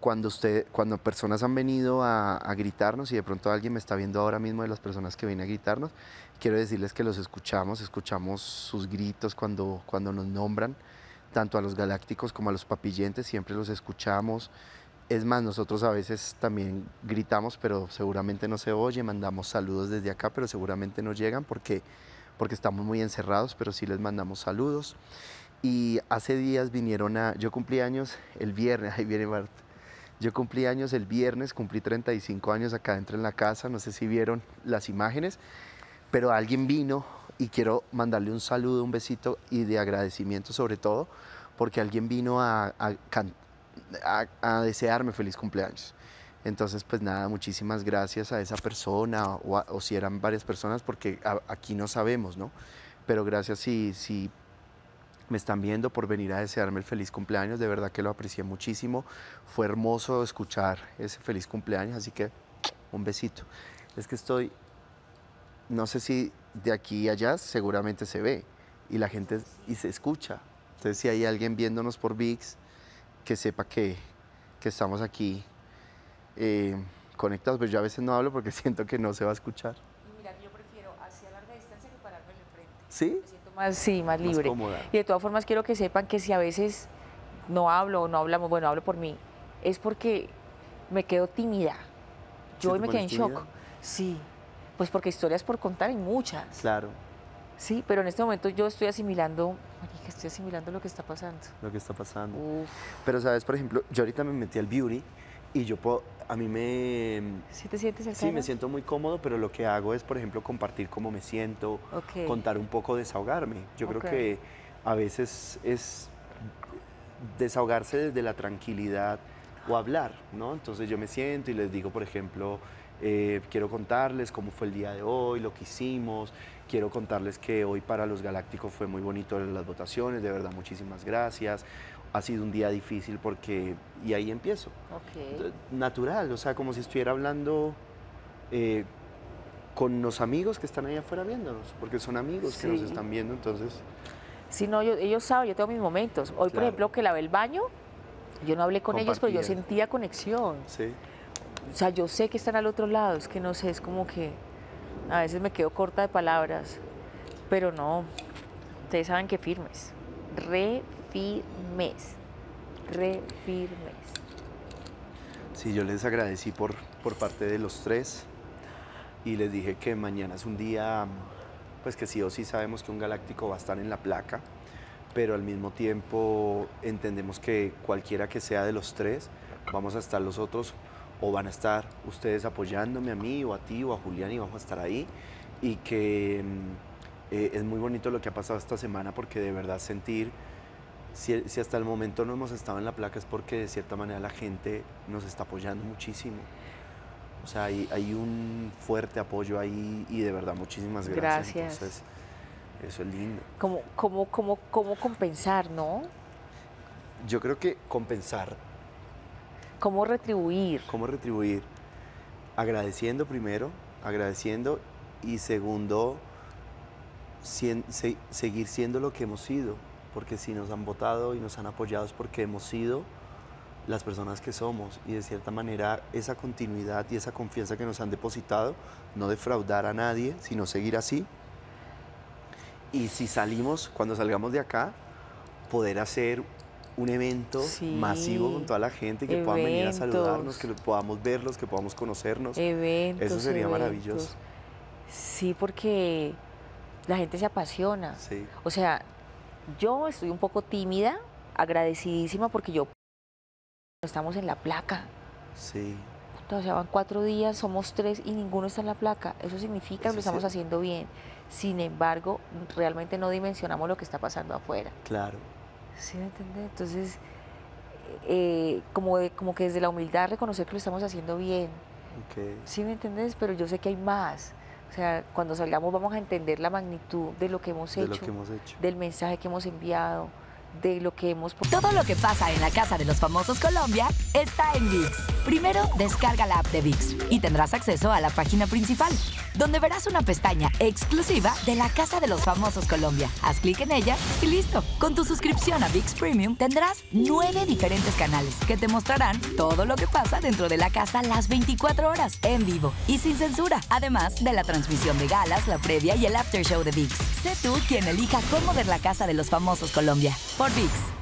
Cuando personas han venido a gritarnos, y de pronto alguien me está viendo ahora mismo de las personas que vienen a gritarnos, quiero decirles que los escuchamos sus gritos cuando nos nombran, tanto a los galácticos como a los papillentes, siempre los escuchamos. Es más, nosotros a veces también gritamos, pero seguramente no se oye, mandamos saludos desde acá, pero seguramente no llegan porque estamos muy encerrados, pero sí les mandamos saludos. Y hace días vinieron yo cumplí años el viernes, ahí viene Marta. Yo cumplí años el viernes, cumplí 35 años acá dentro en la casa, no sé si vieron las imágenes, pero alguien vino y quiero mandarle un saludo, un besito y de agradecimiento sobre todo, porque alguien vino a desearme feliz cumpleaños. Entonces, pues nada, muchísimas gracias a esa persona o si eran varias personas, porque aquí no sabemos, ¿no? Pero gracias si me están viendo por venir a desearme el feliz cumpleaños, de verdad que lo aprecié muchísimo, fue hermoso escuchar ese feliz cumpleaños, así que un besito. Es que estoy, no sé si de aquí a allá seguramente se ve y la gente y se escucha, entonces si hay alguien viéndonos por VIX, que sepa que estamos aquí conectados, pero yo a veces no hablo porque siento que no se va a escuchar. Y mira, yo prefiero hacia larga distancia que pararme en el frente. ¿Sí? Más libre. Y de todas formas quiero que sepan que si a veces no hablo o no hablamos, bueno, hablo por mí, es porque me quedo tímida. Yo hoy me quedé en shock. Sí, pues porque historias por contar hay muchas. Claro. Sí, pero en este momento yo estoy asimilando, marica, estoy asimilando lo que está pasando. Lo que está pasando. Uf. Pero sabes, por ejemplo, yo ahorita me metí al beauty y yo puedo, a mí me... ¿Sí te sientes así? Sí, me siento muy cómodo, pero lo que hago es, por ejemplo, compartir cómo me siento, okay, contar un poco, desahogarme. Yo creo que a veces es desahogarse desde la tranquilidad o hablar, ¿no? Entonces yo me siento y les digo, por ejemplo, quiero contarles cómo fue el día de hoy, lo que hicimos, quiero contarles que hoy para los galácticos fue muy bonito las votaciones, de verdad, muchísimas gracias. Ha sido un día difícil porque... Y ahí empiezo. Okay. Natural, o sea, como si estuviera hablando con los amigos que están ahí afuera viéndonos, porque son amigos, sí, que nos están viendo, entonces... Sí, no, ellos saben, yo tengo mis momentos. Hoy, claro, por ejemplo, que lavé el baño, yo no hablé con ellos, pero yo sentía conexión. Sí. O sea, yo sé que están al otro lado, es que no sé, es como que... A veces me quedo corta de palabras, pero no, ustedes saben que firmes. Re firmes. Sí, yo les agradecí por parte de los tres y les dije que mañana es un día, pues que sí o sí sabemos que un galáctico va a estar en la placa, pero al mismo tiempo entendemos que cualquiera que sea de los tres, vamos a estar los otros o van a estar ustedes apoyándome a mí o a ti o a Julián y vamos a estar ahí y que es muy bonito lo que ha pasado esta semana porque de verdad sentir... Si hasta el momento no hemos estado en la placa es porque de cierta manera la gente nos está apoyando muchísimo. O sea, hay un fuerte apoyo ahí y de verdad muchísimas gracias. Gracias. Entonces, eso es lindo. ¿Cómo compensar, no? Yo creo que compensar. ¿Cómo retribuir? ¿Cómo retribuir? Agradeciendo primero, agradeciendo y segundo, seguir siendo lo que hemos sido. Porque si nos han votado y nos han apoyado es porque hemos sido las personas que somos y de cierta manera esa continuidad y esa confianza que nos han depositado, no defraudar a nadie, sino seguir así. Y si salimos, cuando salgamos de acá, poder hacer un evento, sí, masivo con toda la gente, que puedan venir a saludarnos, que podamos verlos, que podamos conocernos. Eventos, eso sería maravilloso. Sí, porque la gente se apasiona. Sí. O sea... Yo estoy un poco tímida, agradecidísima porque yo... Estamos en la placa. Sí. O sea, van 4 días, somos 3 y ninguno está en la placa. Eso significa que lo estamos haciendo bien. Sin embargo, realmente no dimensionamos lo que está pasando afuera. Claro. ¿Sí me entiendes? Entonces, como que desde la humildad reconocer que lo estamos haciendo bien. Okay. ¿Sí me entiendes? Pero yo sé que hay más. O sea, cuando salgamos vamos a entender la magnitud de lo que hemos hecho, del mensaje que hemos enviado, de lo que hemos... Todo lo que pasa en la Casa de los Famosos Colombia está en VIX. Primero, descarga la app de VIX y tendrás acceso a la página principal. donde verás una pestaña exclusiva de la Casa de los Famosos Colombia. Haz clic en ella y listo. Con tu suscripción a VIX Premium tendrás 9 diferentes canales que te mostrarán todo lo que pasa dentro de la casa las 24 horas, en vivo y sin censura. Además de la transmisión de galas, la previa y el after show de VIX. Sé tú quien elija cómo ver la Casa de los Famosos Colombia. Por VIX.